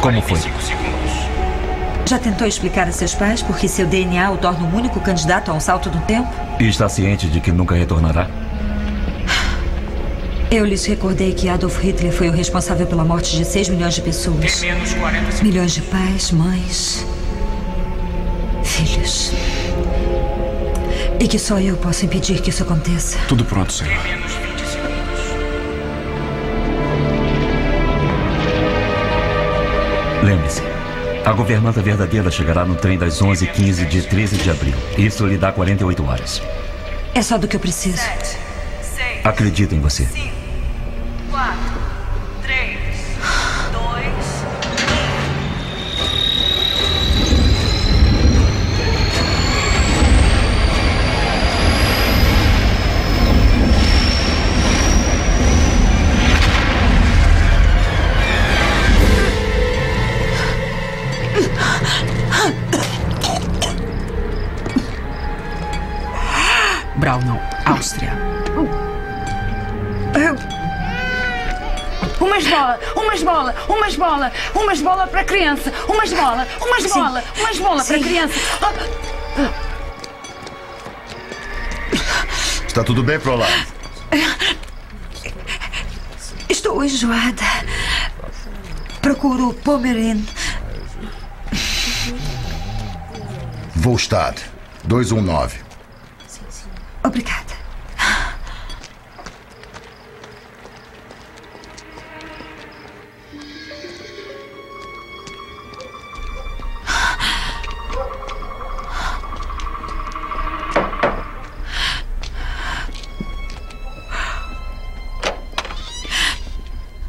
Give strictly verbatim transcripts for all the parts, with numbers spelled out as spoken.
Como foi? Já tentou explicar a seus pais por que seu D N A o torna o único candidato a um salto no tempo? E está ciente de que nunca retornará? Eu lhes recordei que Adolf Hitler foi o responsável pela morte de seis milhões de pessoas. Milhões de pais, mães, filhos. E que só eu posso impedir que isso aconteça. Tudo pronto, senhor. Lembre-se, a governanta verdadeira chegará no trem das onze e quinze de treze de abril. Isso lhe dá quarenta e oito horas. É só do que eu preciso. Acredito em você. Braunau, Áustria. Umas bola, umas bola, umas bola, umas bola para criança, umas bola, umas bola, umas bola para criança. Está tudo bem, Pro lá? Estou enjoada. Procuro Pomerino. Volstad, dois um nove. Obrigada.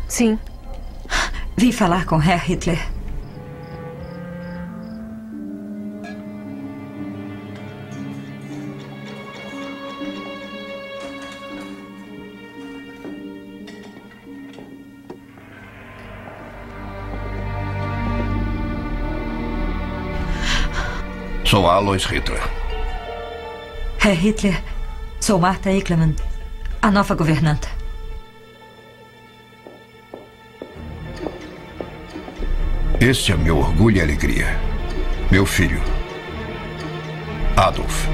Sim. Vim falar com Herr Hitler. Sou Alois Hitler. Herr Hitler, sou Marta Eichelmann, a nova governanta. Este é meu orgulho e alegria. Meu filho, Adolf.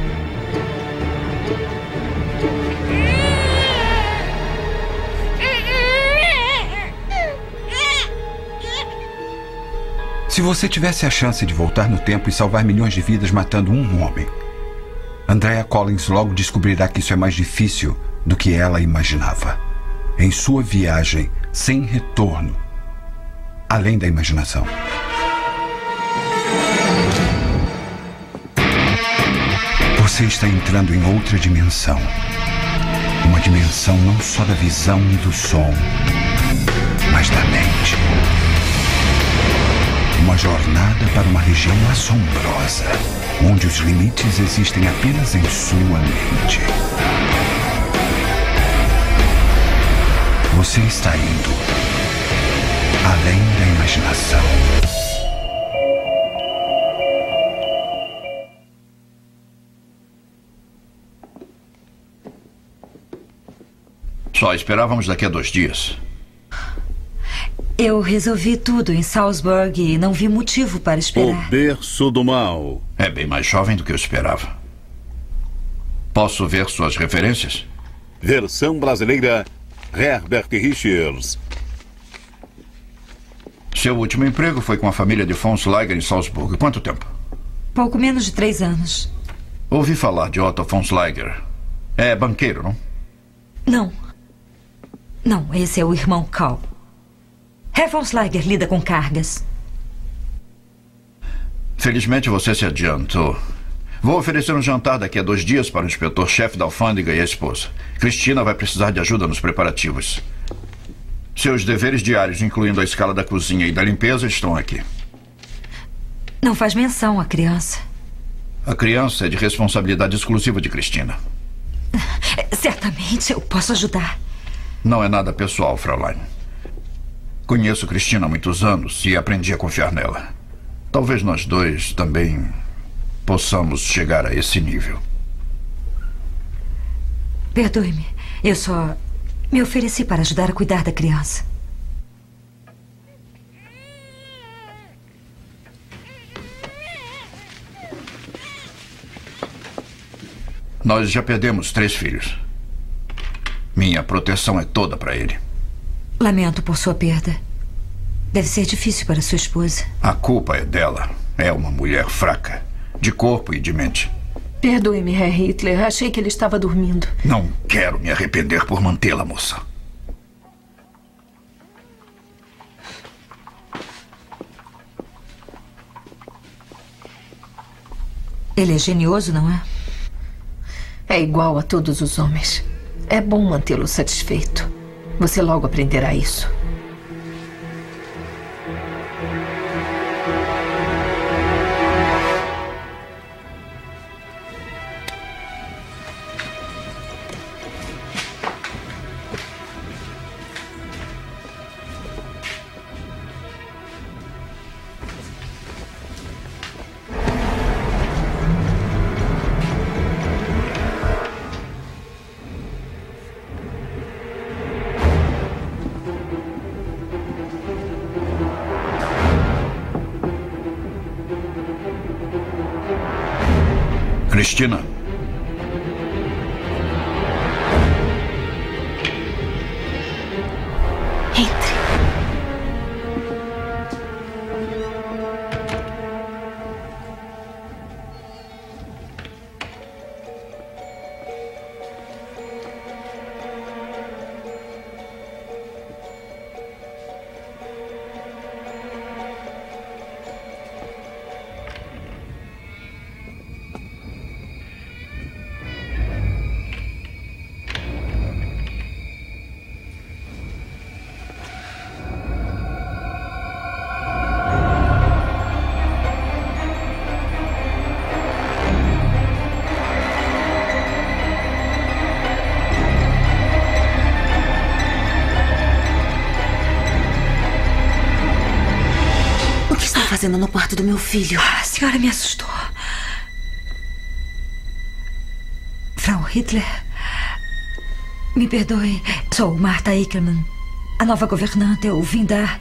Se você tivesse a chance de voltar no tempo e salvar milhões de vidas matando um homem, Andrea Collins logo descobrirá que isso é mais difícil do que ela imaginava. Em sua viagem sem retorno, além da imaginação. Você está entrando em outra dimensão. Uma dimensão não só da visão e do som, mas da mente. Uma jornada para uma região assombrosa, onde os limites existem apenas em sua mente. Você está indo além da imaginação. Só esperávamos daqui a dois dias. Eu resolvi tudo em Salzburg e não vi motivo para esperar. O Berço do Mal. É bem mais jovem do que eu esperava. Posso ver suas referências? Versão brasileira, Herbert Richards. Seu último emprego foi com a família de Fonsleiger em Salzburg. Quanto tempo? Pouco menos de três anos. Ouvi falar de Otto Fonsleiger. É banqueiro, não? Não. Não, esse é o irmão Karl. Herr Fonsleiger lida com cargas. Felizmente você se adiantou. Vou oferecer um jantar daqui a dois dias para o inspetor-chefe da alfândega e a esposa. Cristina vai precisar de ajuda nos preparativos. Seus deveres diários, incluindo a escala da cozinha e da limpeza, estão aqui. Não faz menção à criança. A criança é de responsabilidade exclusiva de Cristina. Certamente eu posso ajudar. Não é nada pessoal, Fraulein. Conheço Cristina há muitos anos e aprendi a confiar nela. Talvez nós dois também possamos chegar a esse nível. Perdoe-me. Eu só me ofereci para ajudar a cuidar da criança. Nós já perdemos três filhos. Minha proteção é toda para ele. Lamento por sua perda. Deve ser difícil para sua esposa. A culpa é dela. É uma mulher fraca, de corpo e de mente. Perdoe-me, Herr Hitler. Achei que ele estava dormindo. Não quero me arrepender por mantê-la, moça. Ele é genioso, não é? É igual a todos os homens. É bom mantê-lo satisfeito. Você logo aprenderá isso. Cristina. Entre. Fazendo no quarto do meu filho. A senhora me assustou. Frau Hitler, me perdoe. Sou Marta Eichelmann, a nova governanta. Eu vim dar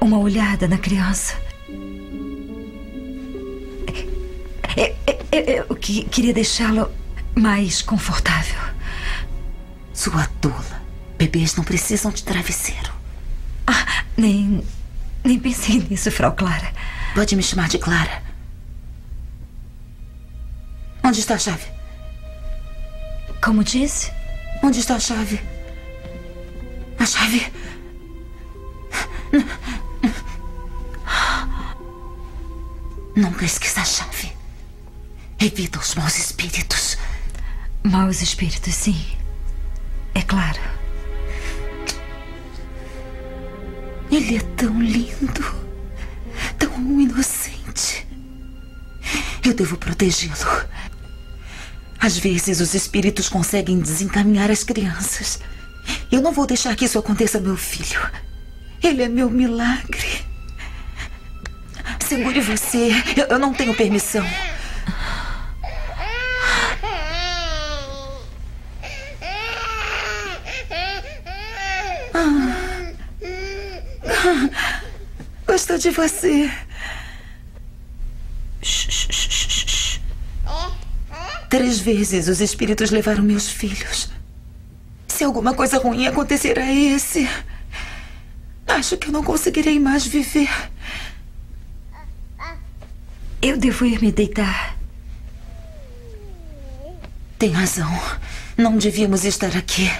uma olhada na criança. Eu queria deixá-lo mais confortável. Sua tola. Bebês não precisam de travesseiro. Ah, nem... nem pensei nisso, Frau Clara. Pode me chamar de Clara. Onde está a chave? Como disse? Onde está a chave? A chave? Nunca esqueça a chave. Evita os maus espíritos. Maus espíritos, sim. É claro. Ele é tão lindo. Um inocente. Eu devo protegê-lo. Às vezes os espíritos conseguem desencaminhar as crianças. Eu não vou deixar que isso aconteça a meu filho. Ele é meu milagre. Segure você. Eu, eu não tenho permissão. Ah. Ah. Gosto de você. Três vezes os espíritos levaram meus filhos. Se alguma coisa ruim acontecer a esse, acho que eu não conseguirei mais viver. Eu devo ir me deitar. Tem razão. Não devíamos estar aqui.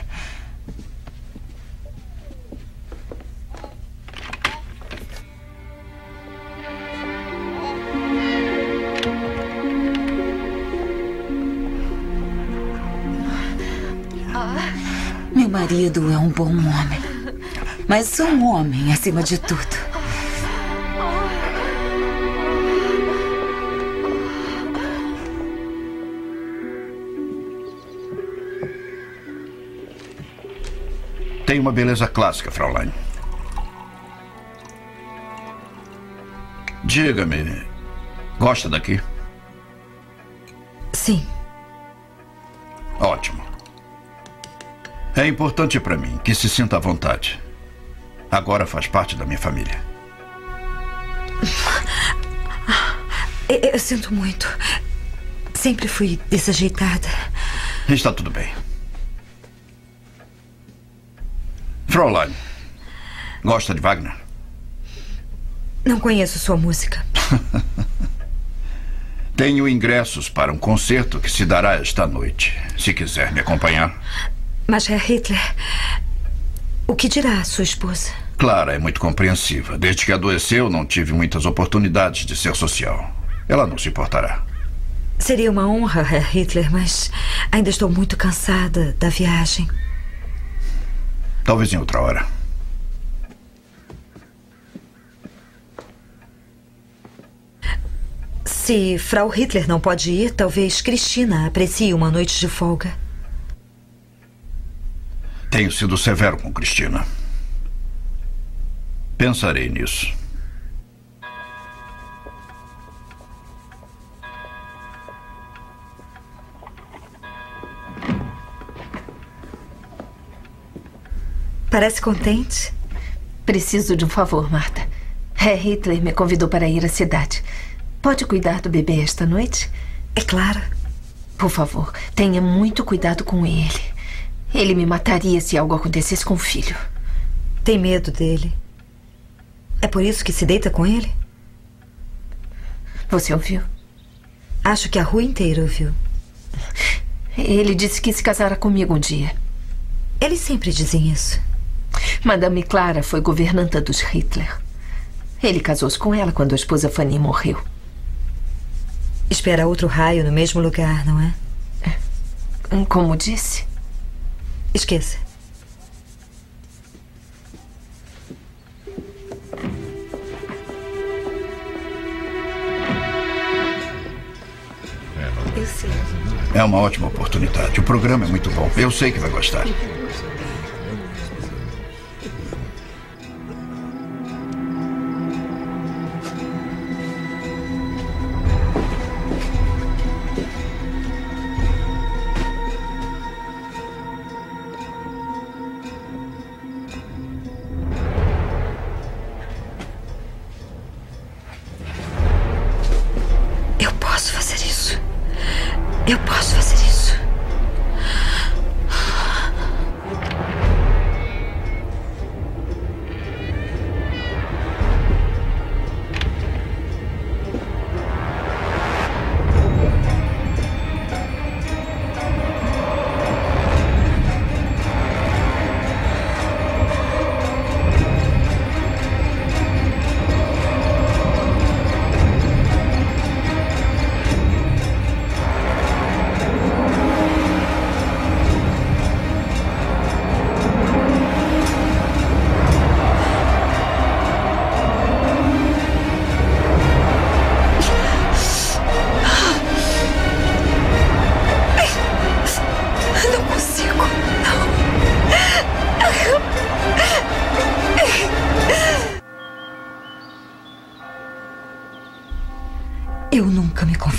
Meu marido é um bom homem, mas um homem acima de tudo. Tem uma beleza clássica, Fraulein. Diga-me, gosta daqui? Sim. Ótimo. É importante para mim que se sinta à vontade. Agora faz parte da minha família. Eu, eu sinto muito. Sempre fui desajeitada. Está tudo bem. Fräulein, gosta de Wagner? Não conheço sua música. Tenho ingressos para um concerto que se dará esta noite. Se quiser me acompanhar. Mas, Herr Hitler, o que dirá a sua esposa? Clara é muito compreensiva. Desde que adoeceu, não tive muitas oportunidades de ser social. Ela não se importará. Seria uma honra, Herr Hitler, mas ainda estou muito cansada da viagem. Talvez em outra hora. Se Frau Hitler não pode ir, talvez Cristina aprecie uma noite de folga. Tenho sido severo com Cristina. Pensarei nisso. Parece contente? Preciso de um favor, Marta. Herr Hitler me convidou para ir à cidade. Pode cuidar do bebê esta noite? É claro. Por favor, tenha muito cuidado com ele. Ele me mataria se algo acontecesse com o filho. Tem medo dele? É por isso que se deita com ele? Você ouviu? Acho que a rua inteira ouviu. Ele disse que se casara comigo um dia. Eles sempre dizem isso. Madame Clara foi governanta dos Hitler. Ele casou-se com ela quando a esposa Fanny morreu. Espera outro raio no mesmo lugar, não é? Como disse? Esqueça. Eu sei. É uma ótima oportunidade. O programa é muito bom. Eu sei que vai gostar.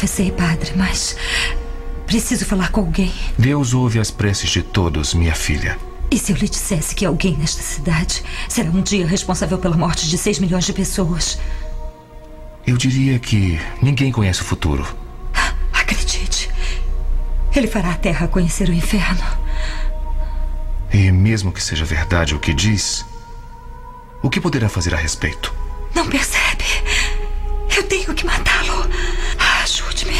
Sei, padre, mas preciso falar com alguém. Deus ouve as preces de todos, minha filha. E se eu lhe dissesse que alguém nesta cidade será um dia responsável pela morte de seis milhões de pessoas? Eu diria que ninguém conhece o futuro. Acredite, ele fará a terra conhecer o inferno. E mesmo que seja verdade o que diz, o que poderá fazer a respeito? Não percebe? Eu tenho que matá-lo. Ajude-me.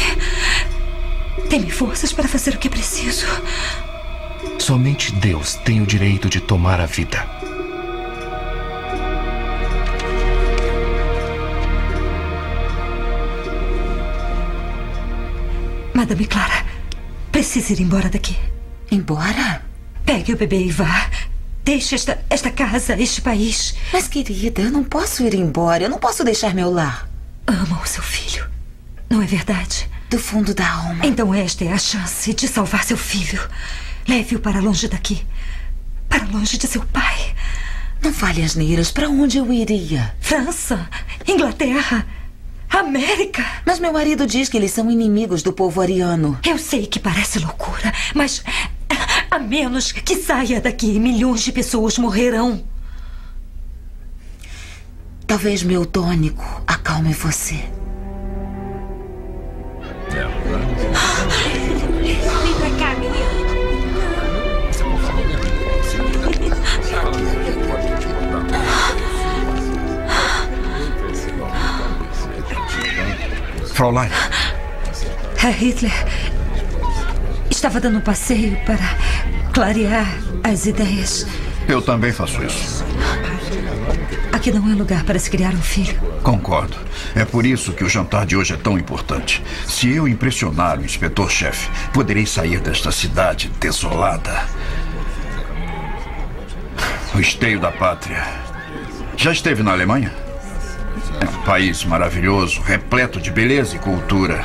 Dê-me forças para fazer o que preciso. Somente Deus tem o direito de tomar a vida. Madame Clara, precisa ir embora daqui. Embora? Pegue o bebê e vá. Deixe esta, esta casa, este país. Mas, querida, eu não posso ir embora. Eu não posso deixar meu lar. Ama o seu filho. Não é verdade? Do fundo da alma. Então esta é a chance de salvar seu filho. Leve-o para longe daqui. Para longe de seu pai. Não fale asneiras. Para onde eu iria? França, Inglaterra, América. Mas meu marido diz que eles são inimigos do povo ariano. Eu sei que parece loucura, mas a menos que saia daqui, milhões de pessoas morrerão. Talvez meu tônico acalme você. Vem pra cá, menino. Fraulein. Herr Hitler estava dando um passeio para clarear as ideias. Eu também faço isso. Aqui não é lugar para se criar um filho. Concordo. É por isso que o jantar de hoje é tão importante. Se eu impressionar o inspetor-chefe, poderei sair desta cidade desolada. O esteio da pátria. Já esteve na Alemanha? É um país maravilhoso, repleto de beleza e cultura.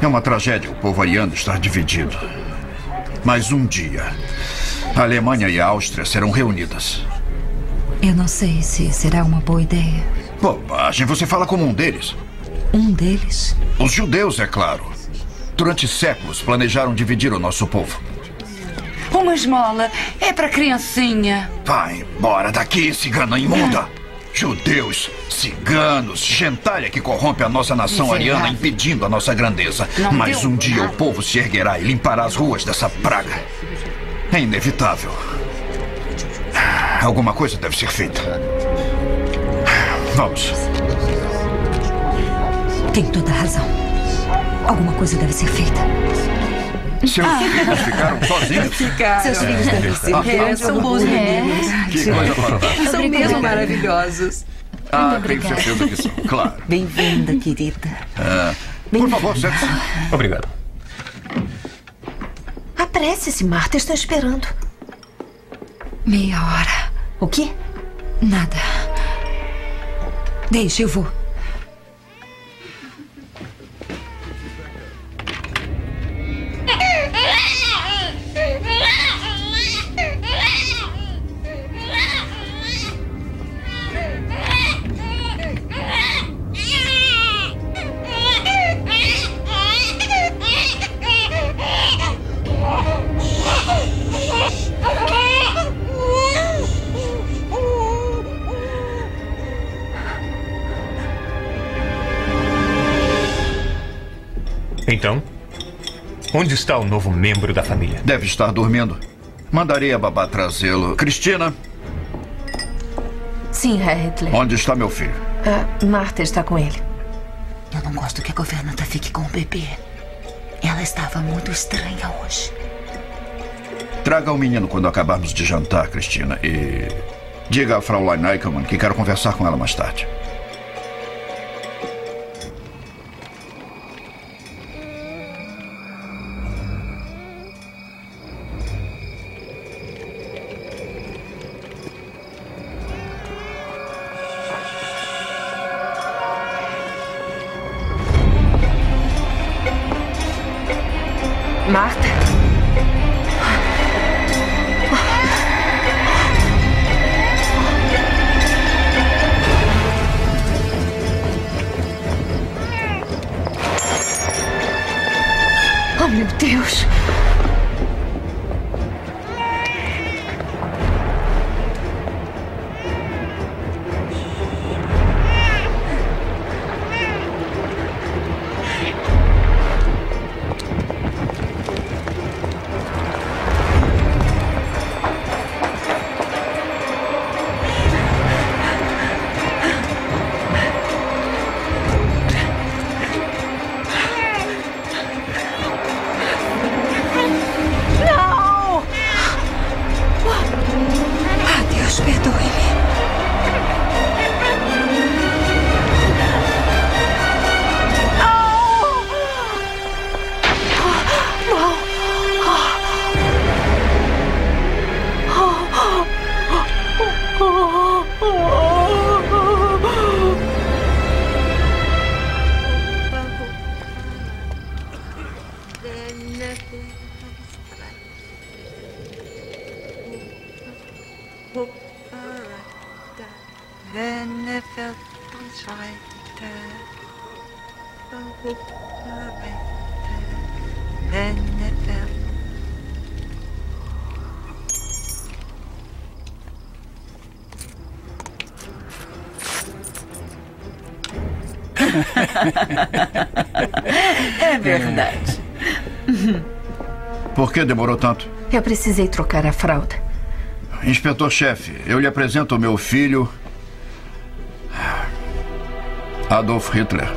É uma tragédia o povo ariano estar dividido. Mas um dia, a Alemanha e a Áustria serão reunidas. Eu não sei se será uma boa ideia. Bobagem, você fala como um deles. Um deles? Os judeus, é claro. Durante séculos planejaram dividir o nosso povo. Uma esmola é pra criancinha. Vai embora daqui, cigana imunda. Ah. Judeus, ciganos, gentalha que corrompe a nossa nação ariana, impedindo a nossa grandeza. Não. Mas um dia nada. O povo se erguerá e limpará as ruas dessa praga. É inevitável. Alguma coisa deve ser feita. Vamos. Tem toda a razão. Alguma coisa deve ser feita. Seus filhos ficaram sozinhos? Ficaram. Seus filhos devem ser. É, são bons meninos. Que coisa maravilhosa. São mesmo maravilhosos. Ah, tenho certeza que são, claro. Bem-vinda, querida. Ah, por favor, senta-se. Obrigado. Apresse-se, Marta. Estou esperando. Meia hora. O quê? Nada. Deixa, eu vou. Então, onde está o novo membro da família? Deve estar dormindo. Mandarei a babá trazê-lo. Cristina? Sim, Herr Hitler. Onde está meu filho? Uh, Marta está com ele. Eu não gosto que a governanta fique com o bebê. Ela estava muito estranha hoje. Traga o menino quando acabarmos de jantar, Cristina. E diga a Fraulein Eichelmann que quero conversar com ela mais tarde. Marta? Oh, meu Deus! É verdade. Por que demorou tanto? Eu precisei trocar a fralda. Inspetor-chefe, eu lhe apresento o meu filho Adolf Hitler.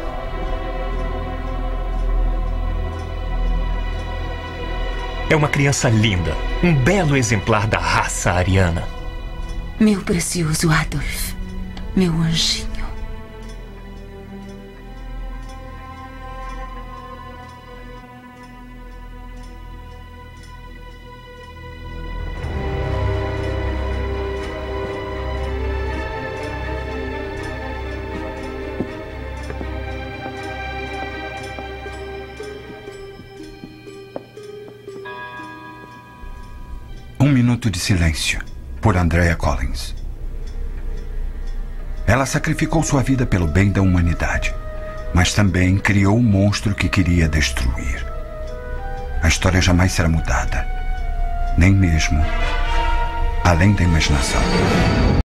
É uma criança linda, um belo exemplar da raça ariana. Meu precioso Adolf, meu anjinho. De silêncio, por Andrea Collins. Ela sacrificou sua vida pelo bem da humanidade, mas também criou um monstro que queria destruir. A história jamais será mudada, nem mesmo Além da Imaginação.